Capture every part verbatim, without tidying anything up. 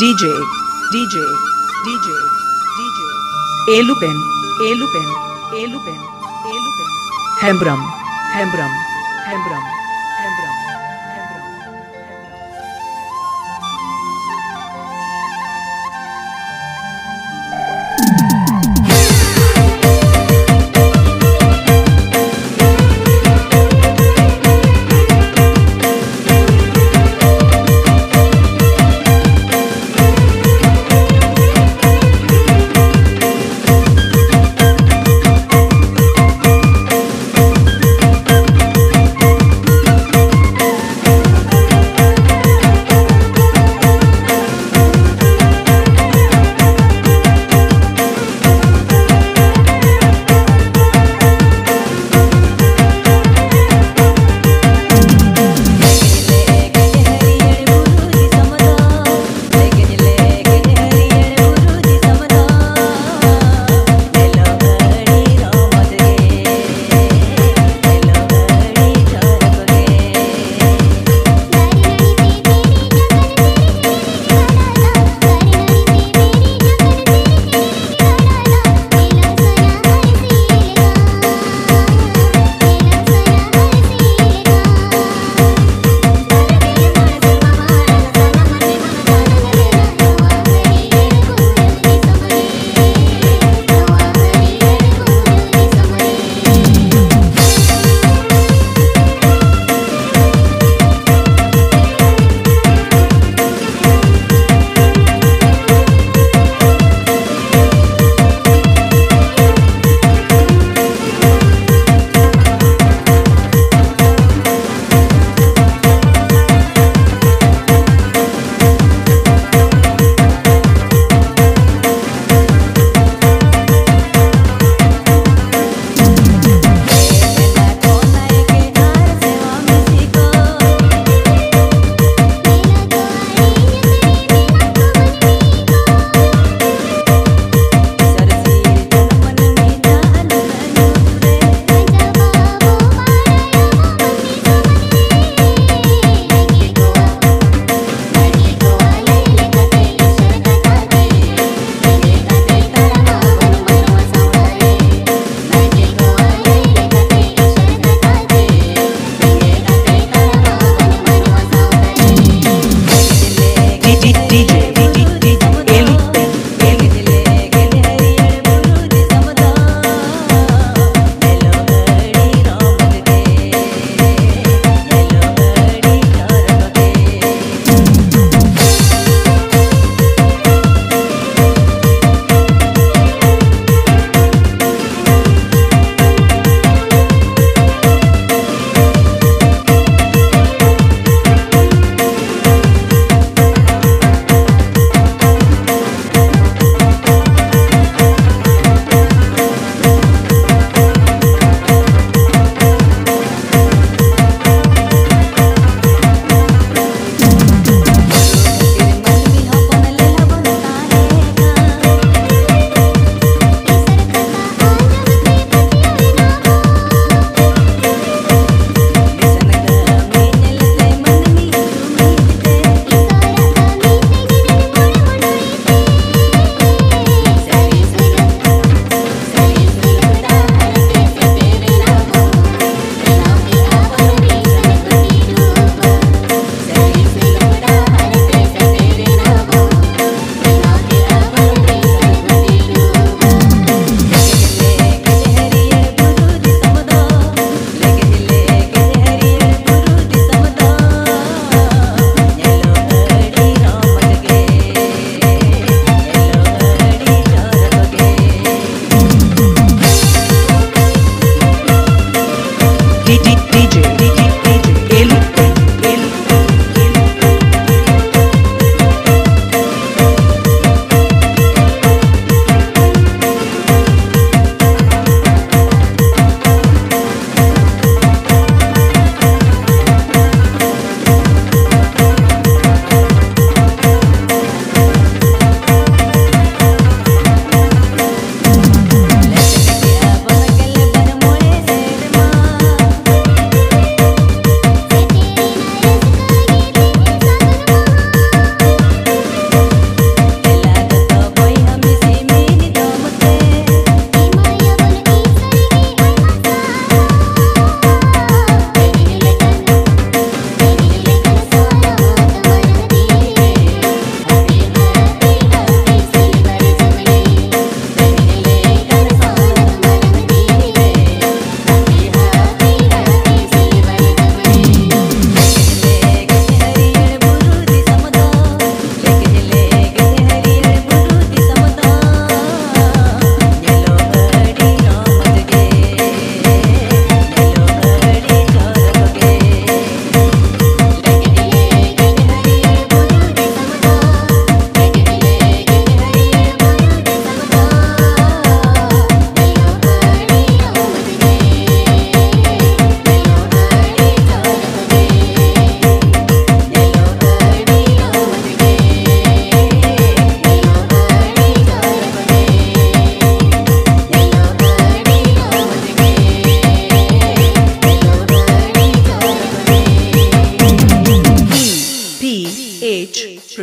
DJ, DJ, DJ, DJ, Elupen, Elupen, Elupen, Elupen, Hembram, Hembram, Hembram, Hembram, Hembram,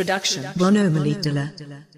Introduction. Bonomali Dilla.